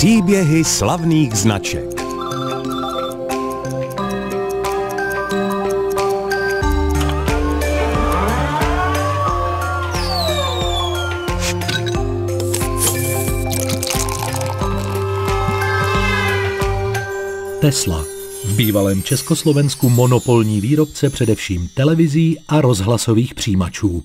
Příběhy slavných značek. Tesla. V bývalém Československu monopolní výrobce především televizí a rozhlasových přijímačů.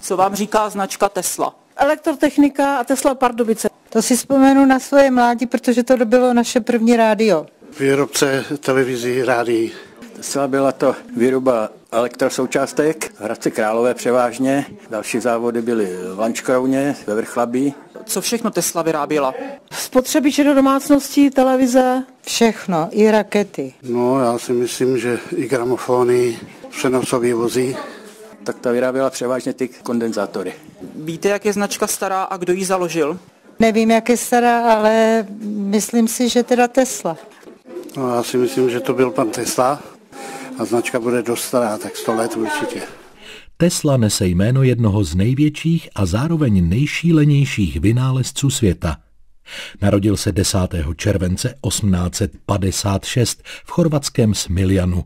Co vám říká značka Tesla? Elektrotechnika a Tesla Pardubice. To si vzpomenu na svoje mládí, protože to bylo naše první rádio. Výrobce televizí, rádií. Tesla byla to výroba elektrosoučástek, Hradci Králové převážně. Další závody byly v Lanškrouně, ve Vrchlabí. Co všechno Tesla vyráběla? Spotřebiče do domácností, televize, všechno, i rakety. No, já si myslím, že i gramofony, přenosové vozy. Tak ta vyráběla převážně ty kondenzátory. Víte, jak je značka stará a kdo ji založil? Nevím, jak je stará, ale myslím si, že teda Tesla. No, já si myslím, že to byl pan Tesla a značka bude dost stará, tak 100 let určitě. Tesla nese jméno jednoho z největších a zároveň nejšílenějších vynálezců světa. Narodil se 10. července 1856 v chorvatském Smiljanu.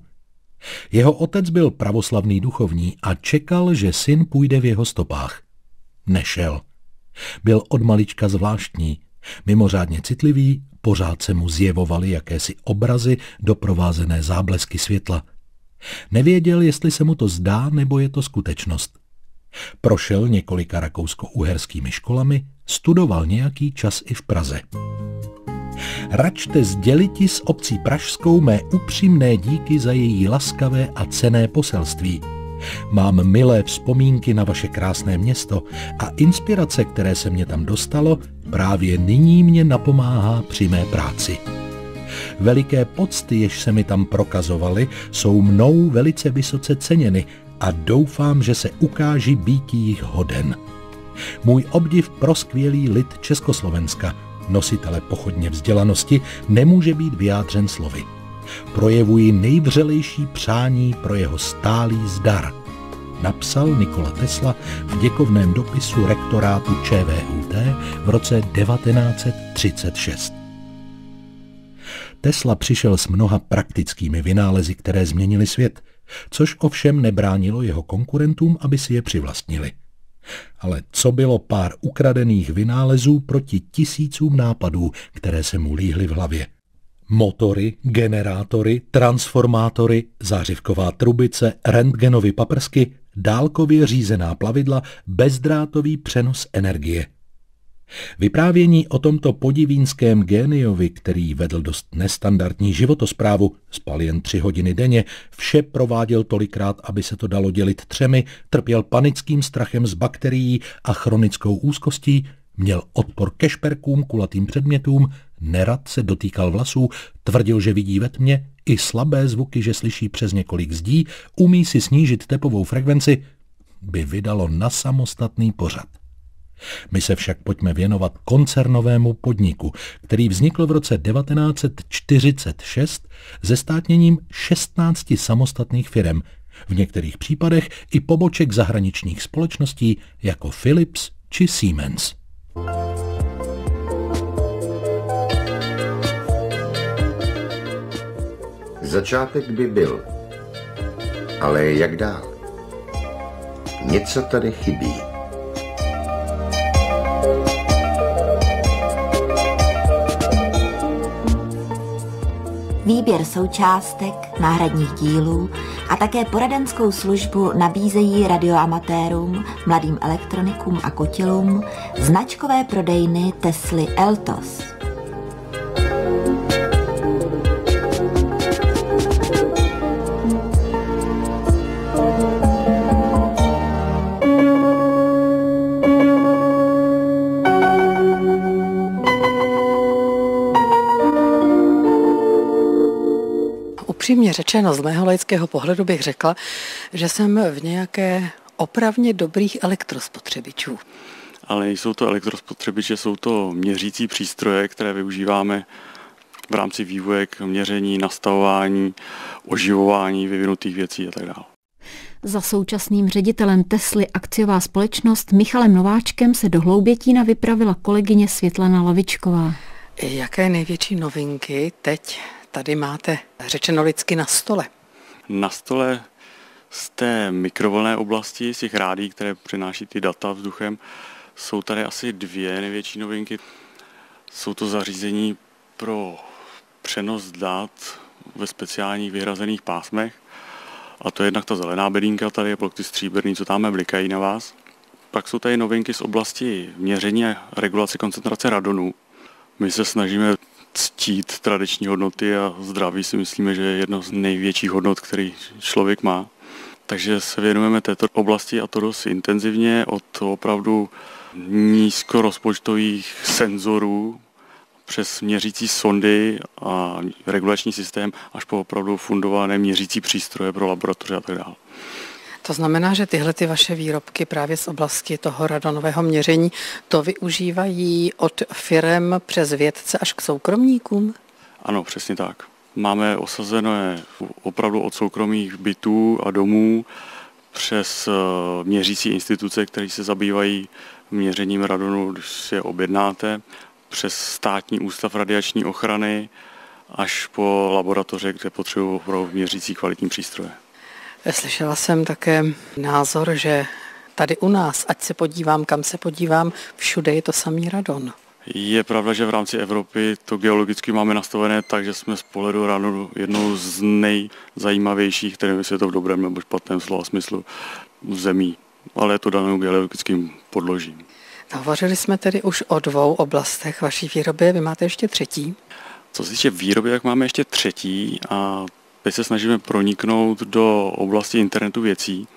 Jeho otec byl pravoslavný duchovní a čekal, že syn půjde v jeho stopách. Nešel. Byl od malička zvláštní, mimořádně citlivý, pořád se mu zjevovaly jakési obrazy doprovázené záblesky světla. Nevěděl, jestli se mu to zdá, nebo je to skutečnost. Prošel několika rakousko-uherskými školami, studoval nějaký čas i v Praze. Račte sděliti z obcí pražskou mé upřímné díky za její laskavé a cenné poselství. Mám milé vzpomínky na vaše krásné město a inspirace, které se mě tam dostalo, právě nyní mě napomáhá při mé práci. Veliké pocty, jež se mi tam prokazovaly, jsou mnou velice vysoce ceněny a doufám, že se ukáží býti jich hoden. Můj obdiv pro skvělý lid Československa, nositele pochodně vzdělanosti, nemůže být vyjádřen slovy. Projevuji nejvřelejší přání pro jeho stálý zdar, napsal Nikola Tesla v děkovném dopisu rektorátu ČVUT v roce 1936. Tesla přišel s mnoha praktickými vynálezy, které změnily svět, což ovšem nebránilo jeho konkurentům, aby si je přivlastnili. Ale co bylo pár ukradených vynálezů proti tisícům nápadů, které se mu líhly v hlavě? Motory, generátory, transformátory, zářivková trubice, rentgenovy paprsky, dálkově řízená plavidla, bezdrátový přenos energie. Vyprávění o tomto podivínském géniovi, který vedl dost nestandardní životosprávu, spal jen 3 hodiny denně, vše prováděl tolikrát, aby se to dalo dělit 3, trpěl panickým strachem z bakterií a chronickou úzkostí, měl odpor ke šperkům, kulatým předmětům, nerad se dotýkal vlasů, tvrdil, že vidí ve tmě, i slabé zvuky, že slyší přes několik zdí, umí si snížit tepovou frekvenci, by vydalo na samostatný pořad. My se však pojďme věnovat koncernovému podniku, který vznikl v roce 1946 se státněním 16 samostatných firem, v některých případech i poboček zahraničních společností jako Philips či Siemens. Začátek by byl, ale jak dál? Něco tady chybí. Výběr součástek, náhradních dílů a také poradenskou službu nabízejí radioamatérům, mladým elektronikům a kotilům značkové prodejny Tesly Eltos. Upřímně řečeno, z mého laického pohledu bych řekla, že jsem v nějaké opravdě dobrých elektrospotřebičů. Ale nejsou to elektrospotřebiče, jsou to měřící přístroje, které využíváme v rámci vývoje k měření, nastavování, oživování vyvinutých věcí a tak dále. Za současným ředitelem Tesly akciová společnost Michalem Nováčkem se do Hloubětína vypravila kolegyně Světlana Lavičková. Jaké největší novinky teď tady máte řečeno lidsky na stole? Na stole z té mikrovlnné oblasti, z těch rádií, které přináší ty data vzduchem, jsou tady asi dvě největší novinky. Jsou to zařízení pro přenos dat ve speciálních vyhrazených pásmech. A to je jednak ta zelená bedínka, tady je plok ty stříbrný, co tam blikají na vás. Pak jsou tady novinky z oblasti měření a regulace koncentrace radonu. My se snažíme ctít tradiční hodnoty a zdraví si myslíme, že je jedno z největších hodnot, který člověk má. Takže se věnujeme této oblasti a to dost intenzivně od opravdu nízkorozpočtových senzorů přes měřící sondy a regulační systém až po opravdu fundované měřící přístroje pro laboratoře a tak dále. To znamená, že tyhle ty vaše výrobky právě z oblasti toho radonového měření to využívají od firem přes vědce až k soukromníkům? Ano, přesně tak. Máme osazené opravdu od soukromých bytů a domů přes měřící instituce, které se zabývají měřením radonu, když si je objednáte, přes státní ústav radiační ochrany až po laboratoře, kde potřebují opravdu měřící kvalitní přístroje. Slyšela jsem také názor, že tady u nás, ať se podívám, kam se podívám, všude je to samý radon. Je pravda, že v rámci Evropy to geologicky máme nastavené tak, že jsme z pohledu radonu jednou z nejzajímavějších, tedy jestli je to v dobrém nebo špatném slova smyslu, zemí, ale je to danou geologickým podložím. Hovořili jsme tedy už o dvou oblastech vaší výroby, vy máte ještě třetí. Co se týče výroby, tak máme ještě třetí a teď se snažíme proniknout do oblasti internetu věcí.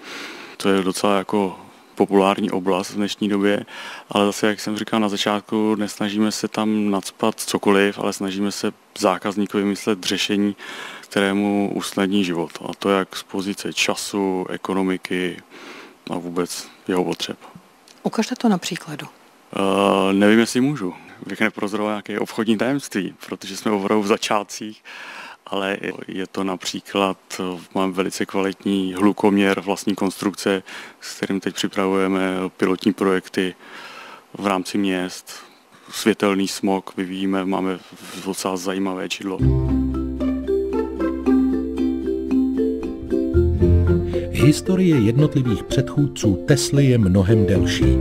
To je docela jako populární oblast v dnešní době, ale zase, jak jsem říkal na začátku, nesnažíme se tam nacpat cokoliv, ale snažíme se zákazníkovi myslet řešení, kterému usnadní život. A to jak z pozice času, ekonomiky a vůbec jeho potřeb. Ukažte to na příkladu. Nevím, jestli můžu. Bych neprozoroval nějaké obchodní tajemství, protože jsme opravdu v začátcích, ale je to například, mám velice kvalitní hlukoměr vlastní konstrukce, s kterým teď připravujeme pilotní projekty v rámci měst. Světelný smog vyvíjíme, máme docela zajímavé čidlo. Historie jednotlivých předchůdců Tesly je mnohem delší.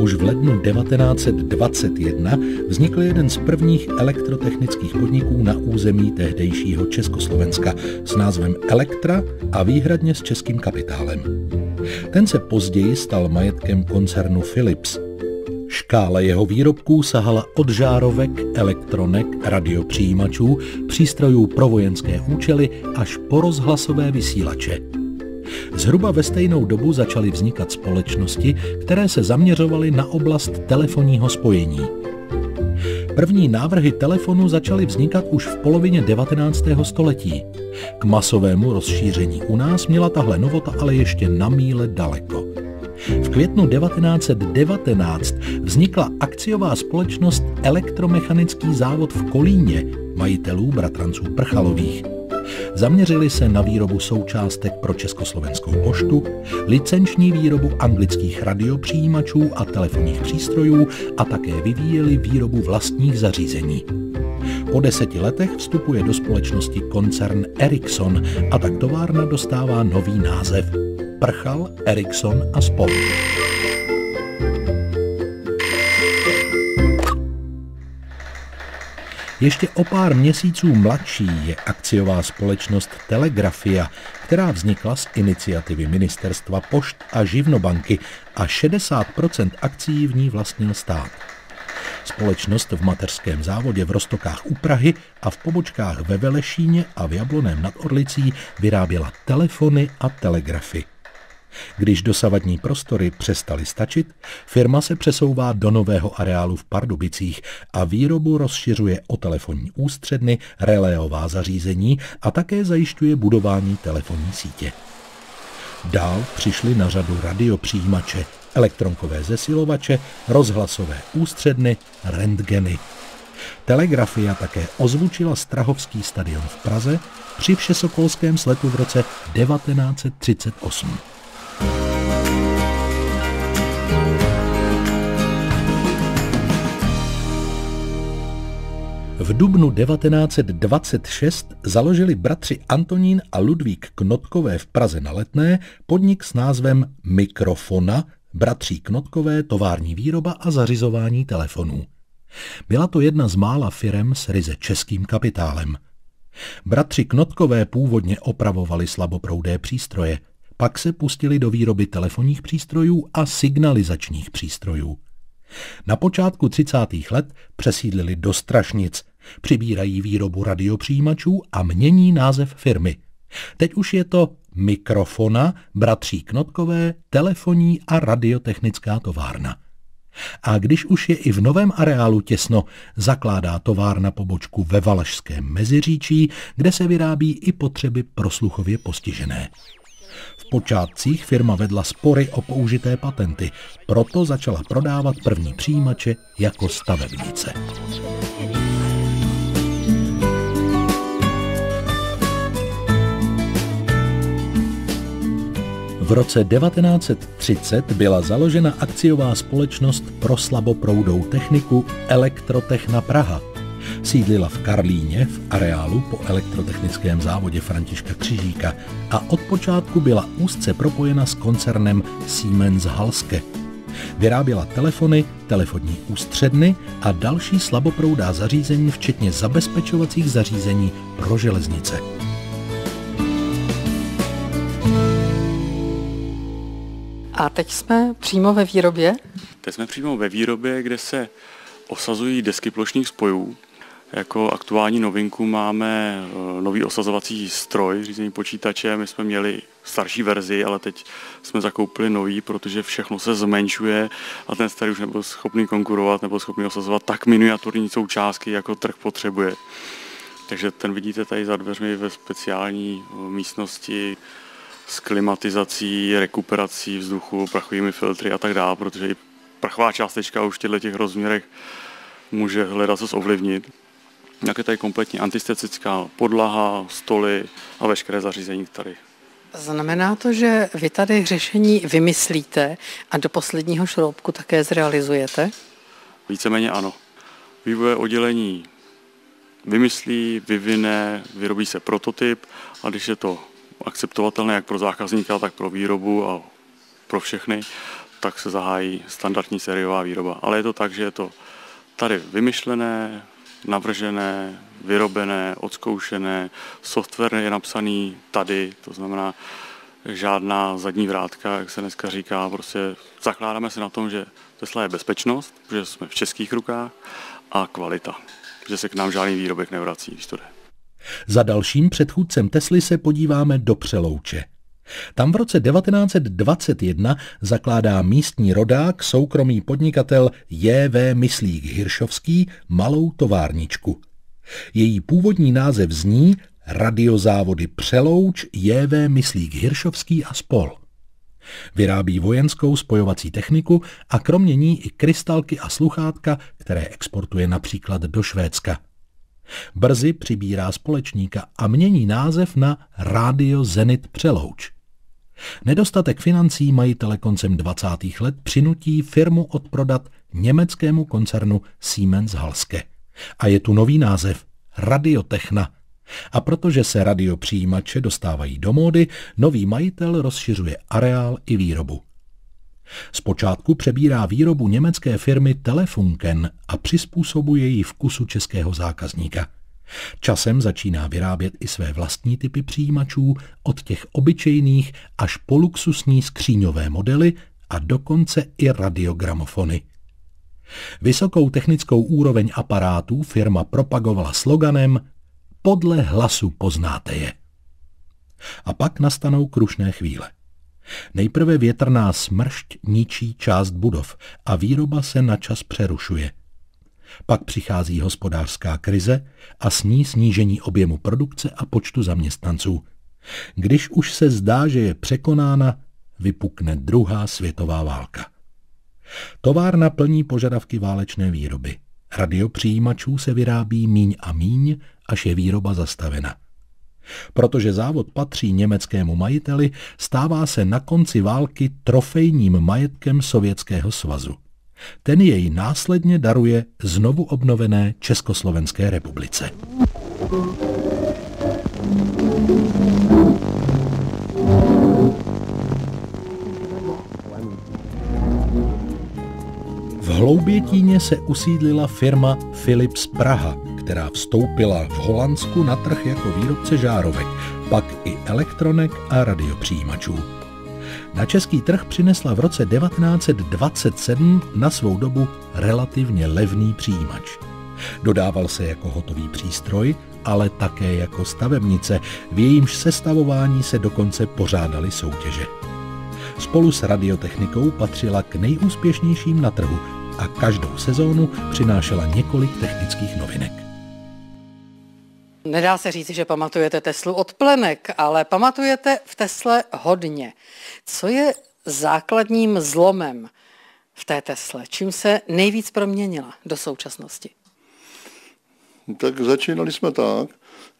Už v lednu 1921 vznikl jeden z prvních elektrotechnických podniků na území tehdejšího Československa s názvem Elektra a výhradně s českým kapitálem. Ten se později stal majetkem koncernu Philips. Škála jeho výrobků sahala od žárovek, elektronik, radiopřijímačů, přístrojů pro vojenské účely až po rozhlasové vysílače. Zhruba ve stejnou dobu začaly vznikat společnosti, které se zaměřovaly na oblast telefonního spojení. První návrhy telefonu začaly vznikat už v polovině 19. století. K masovému rozšíření u nás měla tahle novota ale ještě na míle daleko. V květnu 1919 vznikla akciová společnost Elektromechanický závod v Kolíně, majitelů bratranců Prchalových. Zaměřili se na výrobu součástek pro Československou poštu, licenční výrobu anglických radiopřijímačů a telefonních přístrojů a také vyvíjeli výrobu vlastních zařízení. Po 10 letech vstupuje do společnosti koncern Ericsson a tak továrna dostává nový název – Prchal, Ericsson a spol. Ještě o pár měsíců mladší je akciová společnost Telegrafia, která vznikla z iniciativy Ministerstva pošt a živnobanky a 60% akcií v ní vlastnil stát. Společnost v mateřském závodě v Roztokách u Prahy a v pobočkách ve Velešíně a v Jablonném nad Orlicí vyráběla telefony a telegrafy. Když dosavadní prostory přestaly stačit, firma se přesouvá do nového areálu v Pardubicích a výrobu rozšiřuje o telefonní ústředny, reléová zařízení a také zajišťuje budování telefonní sítě. Dál přišly na řadu radiopřijímače, elektronkové zesilovače, rozhlasové ústředny, rentgeny. Telegrafia také ozvučila Strahovský stadion v Praze při Všesokolském sletu v roce 1938. V dubnu 1926 založili bratři Antonín a Ludvík Knotkové v Praze na Letné podnik s názvem Mikrofona, bratří Knotkové, tovární výroba a zařizování telefonů. Byla to jedna z mála firem s ryze českým kapitálem. Bratři Knotkové původně opravovali slaboproudé přístroje, pak se pustili do výroby telefonních přístrojů a signalizačních přístrojů. Na počátku 30. let přesídlili do Strašnic, přibírají výrobu radiopřijímačů a mění název firmy. Teď už je to Mikrofona, bratří Knotkové, telefonní a radiotechnická továrna. A když už je i v novém areálu těsno, zakládá továrna pobočku ve Valašském Meziříčí, kde se vyrábí i potřeby pro sluchově postižené. V počátcích firma vedla spory o použité patenty, proto začala prodávat první přijímače jako stavebnice. V roce 1930 byla založena akciová společnost pro slaboproudou techniku Elektrotechna Praha. Sídlila v Karlíně v areálu po elektrotechnickém závodě Františka Křižíka a od počátku byla úzce propojena s koncernem Siemens Halske. Vyráběla telefony, telefonní ústředny a další slaboproudá zařízení, včetně zabezpečovacích zařízení pro železnice. A teď jsme přímo ve výrobě? Teď jsme přímo ve výrobě, kde se osazují desky plošných spojů. Jako aktuální novinku máme nový osazovací stroj řízený počítačem. My jsme měli starší verzi, ale teď jsme zakoupili nový, protože všechno se zmenšuje a ten starý už nebyl schopný konkurovat, nebyl schopný osazovat tak miniaturní součástky, jako trh potřebuje. Takže ten vidíte tady za dveřmi ve speciální místnosti s klimatizací, rekuperací vzduchu, prachovými filtry a tak dále, protože i prachová částečka už v těchto rozměrech může hledat co ovlivnit. Jak je tady kompletně antiseptická podlaha, stoly a veškeré zařízení tady. Znamená to, že vy tady řešení vymyslíte a do posledního šroubku také zrealizujete? Víceméně ano. Vývoje oddělení vymyslí, vyvine, vyrobí se prototyp a když je to akceptovatelné jak pro zákazníka, tak pro výrobu a pro všechny, tak se zahájí standardní sériová výroba. Ale je to tak, že je to tady vymyšlené, navržené, vyrobené, odzkoušené, software je napsaný tady, to znamená žádná zadní vrátka, jak se dneska říká, prostě zakládáme se na tom, že Tesla je bezpečnost, že jsme v českých rukách a kvalita, že se k nám žádný výrobek nevrací, když to jde. Za dalším předchůdcem Tesly se podíváme do Přelouče. Tam v roce 1921 zakládá místní rodák, soukromý podnikatel J.V. Myslík-Hiršovský, malou továrničku. Její původní název zní Radiozávody Přelouč J.V. Myslík-Hiršovský a spol. Vyrábí vojenskou spojovací techniku a kromě ní i krystalky a sluchátka, které exportuje například do Švédska. Brzy přibírá společníka a mění název na Rádio Zenit Přelouč. Nedostatek financí majitele koncem 20. let přinutí firmu odprodat německému koncernu Siemens Halske. A je tu nový název – Radiotechna. A protože se radiopřijímače dostávají do módy, nový majitel rozšiřuje areál i výrobu. Zpočátku přebírá výrobu německé firmy Telefunken a přizpůsobuje ji vkusu českého zákazníka. Časem začíná vyrábět i své vlastní typy přijímačů, od těch obyčejných až po luxusní skříňové modely a dokonce i radiogramofony. Vysokou technickou úroveň aparátů firma propagovala sloganem "Podle hlasu poznáte je". A pak nastanou krušné chvíle. Nejprve větrná smršť ničí část budov a výroba se na čas přerušuje. Pak přichází hospodářská krize a s ní snížení objemu produkce a počtu zaměstnanců. Když už se zdá, že je překonána, vypukne druhá světová válka. Továrna plní požadavky válečné výroby. Radiopřijímačů se vyrábí míň a míň, až je výroba zastavena. Protože závod patří německému majiteli, stává se na konci války trofejním majetkem Sovětského svazu. Ten jej následně daruje znovu obnovené Československé republice. V Hloubětíně se usídlila firma Philips Praha, která vstoupila v Holandsku na trh jako výrobce žárovek, pak i elektronik a radiopřijímačů. Na český trh přinesla v roce 1927 na svou dobu relativně levný přijímač. Dodával se jako hotový přístroj, ale také jako stavebnice, v jejímž sestavování se dokonce pořádaly soutěže. Spolu s radiotechnikou patřila k nejúspěšnějším na trhu a každou sezónu přinášela několik technických novinek. Nedá se říct, že pamatujete Teslu od plenek, ale pamatujete v Tesle hodně. Co je základním zlomem v té Tesle? Čím se nejvíc proměnila do současnosti? Tak začínali jsme tak,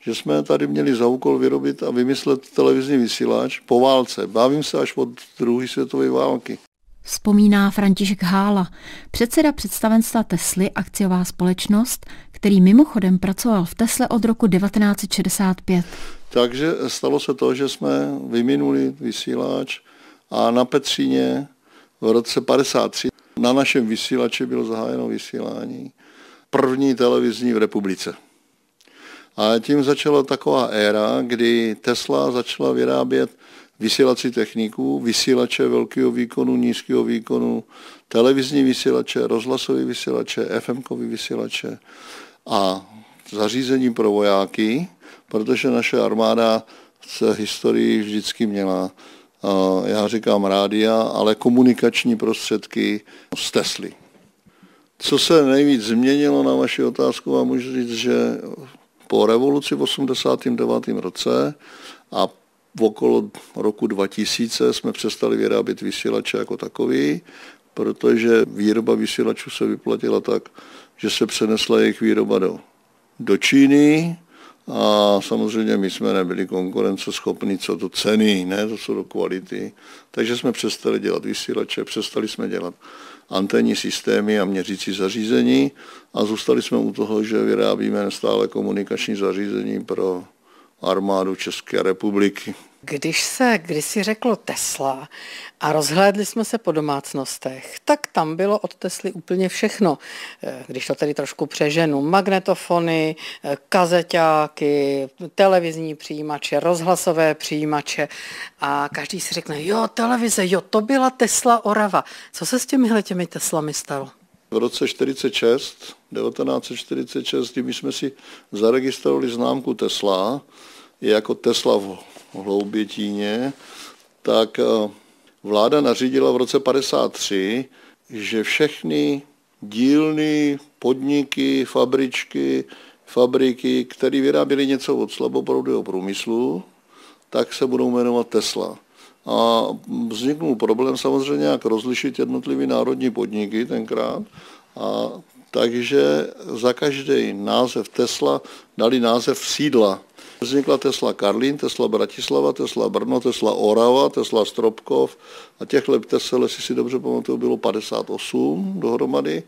že jsme tady měli za úkol vyrobit a vymyslet televizní vysílač po válce. Bavím se až od druhé světové války. Vzpomíná František Hála, předseda představenstva Tesly, akciová společnost, který mimochodem pracoval v Tesle od roku 1965. Takže stalo se to, že jsme vyminuli vysílač a na Petříně v roce 1953 na našem vysílači bylo zahájeno vysílání. První televizní v republice. A tím začala taková éra, kdy Tesla začala vyrábět vysílací techniku, vysílače velkého výkonu, nízkého výkonu, televizní vysílače, rozhlasové vysílače, FM-kové vysílače a zařízení pro vojáky, protože naše armáda v historii vždycky měla, já říkám rádia, ale komunikační prostředky z Tesly. Co se nejvíc změnilo na vaši otázku, vám můžu říct, že po revoluci v 89. roce a okolo roku 2000 jsme přestali vyrábět vysílače jako takový, protože výroba vysílačů se vyplatila tak, že se přenesla jejich výroba do Číny a samozřejmě my jsme nebyli konkurenceschopní co do ceny, ne co do kvality, takže jsme přestali dělat vysílače, přestali jsme dělat anténní systémy a měřící zařízení a zůstali jsme u toho, že vyrábíme stále komunikační zařízení pro armádu České republiky. Když se kdysi řeklo Tesla a rozhlédli jsme se po domácnostech, tak tam bylo od Tesly úplně všechno. Když to tedy trošku přeženu, magnetofony, kazeťáky, televizní přijímače, rozhlasové přijímače a každý si řekne, jo, televize, jo, to byla Tesla Orava. Co se s těmi Teslami stalo? V roce 1946, kdy jsme si zaregistrovali známku Tesla, jako Tesla v Hloubětíně, tak vláda nařídila v roce 1953, že všechny dílny, podniky, fabriky, které vyráběly něco od slaboproudového průmyslu, tak se budou jmenovat Tesla. A vzniknul problém samozřejmě, jak rozlišit jednotlivé národní podniky tenkrát. A takže za každý název Tesla dali název sídla. Vznikla Tesla Karlín, Tesla Bratislava, Tesla Brno, Tesla Orava, Tesla Stropkov a těchto Tesel, jestli si dobře pamatuju, bylo 58 dohromady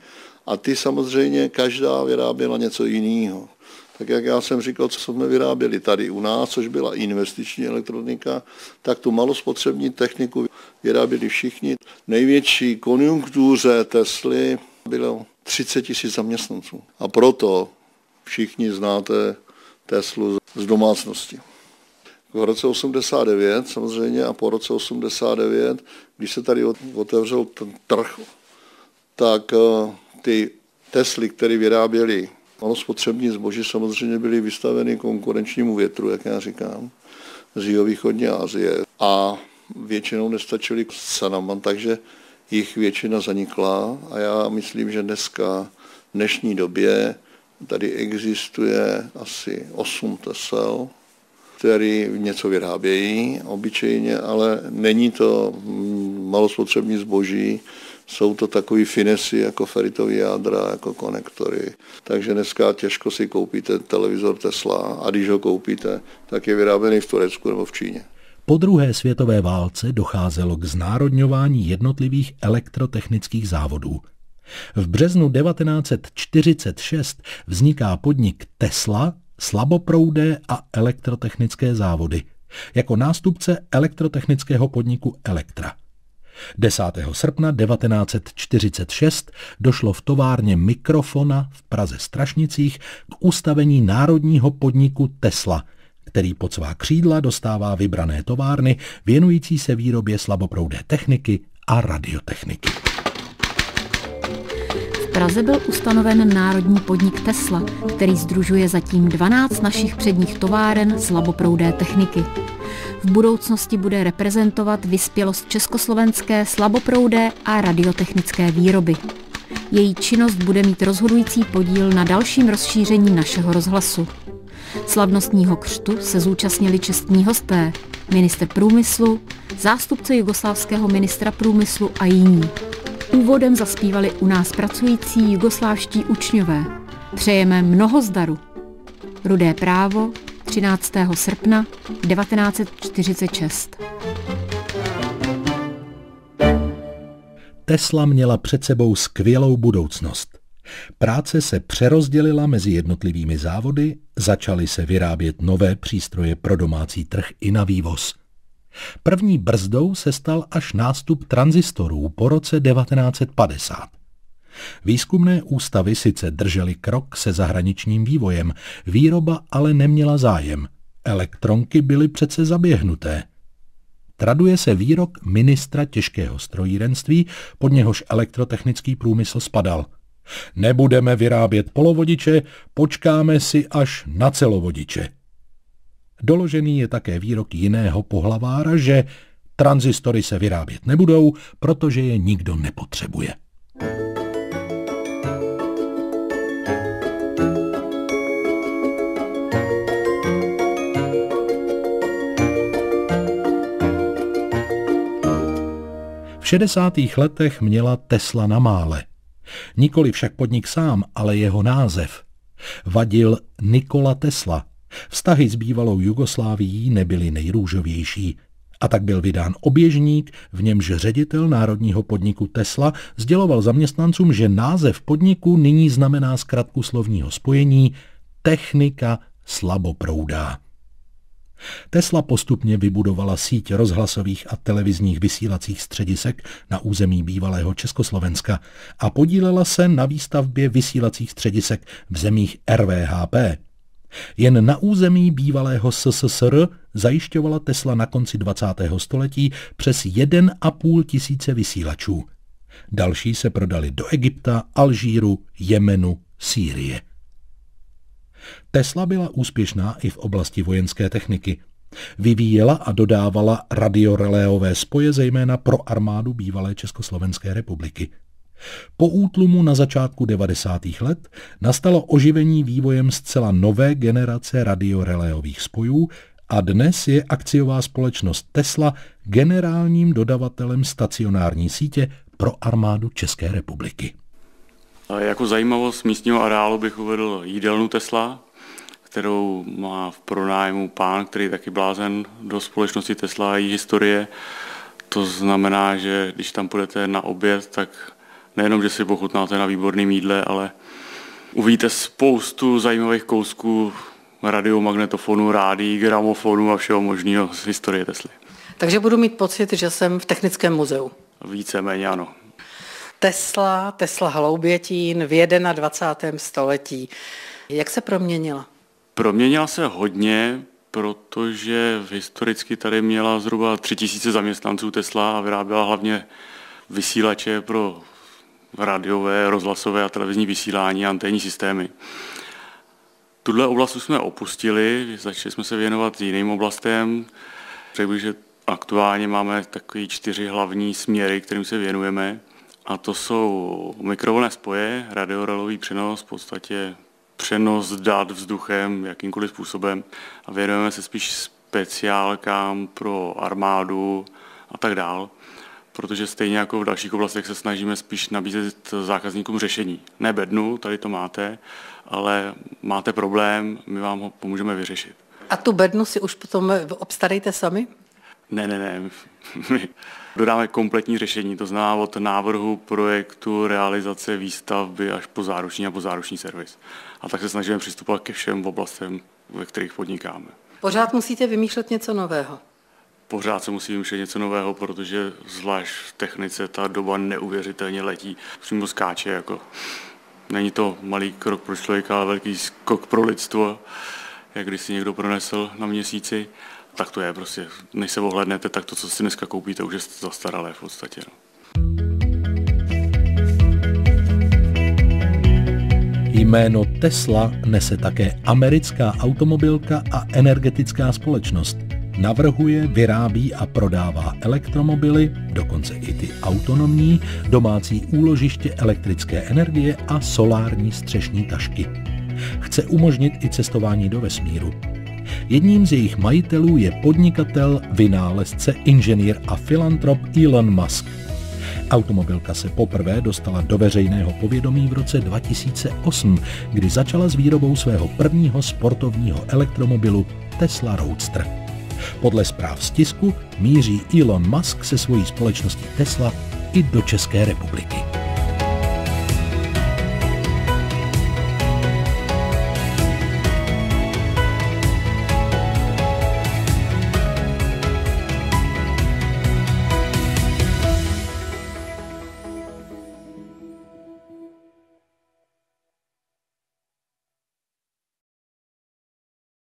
a ty samozřejmě každá vyráběla něco jiného. Tak jak já jsem říkal, co jsme vyráběli tady u nás, což byla investiční elektronika, tak tu malospotřební techniku vyráběli všichni. Největší konjunktuře Tesly bylo 30 000 zaměstnanců. A proto všichni znáte Teslu z domácnosti. V roce 89 samozřejmě a po roce 89, když se tady otevřel ten trh, tak ty Tesly, které vyráběly malospotřební zboží, samozřejmě byly vystaveny konkurenčnímu větru, jak já říkám, z jihovýchodní Asie. A většinou nestačily s cenama, takže jich většina zanikla a já myslím, že dneska, v dnešní době, tady existuje asi 8 Tesel, který něco vyrábějí obyčejně, ale není to malospotřební zboží, jsou to takové finesy jako feritové jádra, jako konektory. Takže dneska těžko si koupíte televizor Tesla a když ho koupíte, tak je vyráběný v Turecku nebo v Číně. Po druhé světové válce docházelo k znárodňování jednotlivých elektrotechnických závodů. V březnu 1946 vzniká podnik Tesla, slaboproudé a elektrotechnické závody, jako nástupce elektrotechnického podniku Elektra. 10. srpna 1946 došlo v továrně Mikrofona v Praze Strašnicích k ustavení národního podniku Tesla, který pod svá křídla dostává vybrané továrny věnující se výrobě slaboproudé techniky a radiotechniky. V Praze byl ustanoven národní podnik Tesla, který sdružuje zatím 12 našich předních továren slaboproudé techniky. V budoucnosti bude reprezentovat vyspělost československé slaboproudé a radiotechnické výroby. Její činnost bude mít rozhodující podíl na dalším rozšíření našeho rozhlasu. Slavnostního křtu se zúčastnili čestní hosté, ministr průmyslu, zástupce jugoslávského ministra průmyslu a jiní. Úvodem zaspívali u nás pracující jugoslávští učňové. Přejeme mnoho zdaru. Rudé právo, 13. srpna 1946. Tesla měla před sebou skvělou budoucnost. Práce se přerozdělila mezi jednotlivými závody, začaly se vyrábět nové přístroje pro domácí trh i na vývoz. První brzdou se stal až nástup tranzistorů po roce 1950. Výzkumné ústavy sice držely krok se zahraničním vývojem, výroba ale neměla zájem. Elektronky byly přece zaběhnuté. Traduje se výrok ministra těžkého strojírenství, pod něhož elektrotechnický průmysl spadal. Nebudeme vyrábět polovodiče, počkáme si až na celovodiče. Doložený je také výrok jiného pohlavára, že tranzistory se vyrábět nebudou, protože je nikdo nepotřebuje. V 60. letech měla Tesla na mále. Nikoli však podnik sám, ale jeho název. Vadil Nikola Tesla. Vztahy s bývalou Jugoslávií nebyly nejrůžovější. A tak byl vydán oběžník, v němž ředitel národního podniku Tesla sděloval zaměstnancům, že název podniku nyní znamená zkratku slovního spojení technika slaboproudá. Tesla postupně vybudovala síť rozhlasových a televizních vysílacích středisek na území bývalého Československa a podílela se na výstavbě vysílacích středisek v zemích RVHP. Jen na území bývalého SSSR zajišťovala Tesla na konci 20. století přes 1,5 tisíce vysílačů. Další se prodali do Egypta, Alžíru, Jemenu, Sýrie. Tesla byla úspěšná i v oblasti vojenské techniky. Vyvíjela a dodávala radioreléové spoje zejména pro armádu bývalé Československé republiky. Po útlumu na začátku 90. let nastalo oživení vývojem zcela nové generace radioreléových spojů a dnes je akciová společnost Tesla generálním dodavatelem stacionární sítě pro armádu České republiky. Jako zajímavost místního areálu bych uvedl jídelnu Tesla, kterou má v pronájmu pán, který je taky blázen do společnosti Tesla a její historie. To znamená, že když tam půjdete na oběd, tak nejenom, že si pochutnáte na výborném jídle, ale uvidíte spoustu zajímavých kousků radiomagnetofonů, rádií, gramofonů a všeho možného z historie Tesly. Takže budu mít pocit, že jsem v technickém muzeu. Víceméně ano. Tesla, Tesla Hloubětín v 21. století. Jak se proměnila? Proměnila se hodně, protože historicky tady měla zhruba 3 000 zaměstnanců Tesla a vyráběla hlavně vysílače pro radiové, rozhlasové a televizní vysílání a anténní systémy. Tuhle oblast jsme opustili, začali jsme se věnovat jiným oblastem. Řekl, že aktuálně máme takový 4 hlavní směry, kterým se věnujeme. A to jsou mikrovlnné spoje, radiorelový přenos, v podstatě přenos dat vzduchem, jakýmkoliv způsobem. A věnujeme se spíš speciálkám pro armádu a tak dál, protože stejně jako v dalších oblastech se snažíme spíš nabízet zákazníkům řešení. Ne bednu, tady to máte, ale máte problém, my vám ho pomůžeme vyřešit. A tu bednu si už potom obstarejte sami? Ne. Dodáme kompletní řešení, to znamená od návrhu, projektu, realizace, výstavby až po záruční servis. A tak se snažíme přistupovat ke všem oblastem, ve kterých podnikáme. Pořád musíte vymýšlet něco nového? Pořád se musí vymýšlet něco nového, protože zvlášť v technice ta doba neuvěřitelně letí. Přímo skáče jako. Není to malý krok pro člověka, ale velký skok pro lidstvo, jak když si někdo pronesl na Měsíci. Tak to je prostě, než se ohlednete, tak to, co si dneska koupíte, už je zastaralé v podstatě. No. Jméno Tesla nese také americká automobilka a energetická společnost. Navrhuje, vyrábí a prodává elektromobily, dokonce i ty autonomní, domácí úložiště elektrické energie a solární střešní tašky. Chce umožnit i cestování do vesmíru. Jedním z jejich majitelů je podnikatel, vynálezce, inženýr a filantrop Elon Musk. Automobilka se poprvé dostala do veřejného povědomí v roce 2008, kdy začala s výrobou svého prvního sportovního elektromobilu Tesla Roadster. Podle zpráv z tisku míří Elon Musk se svojí společností Tesla i do České republiky.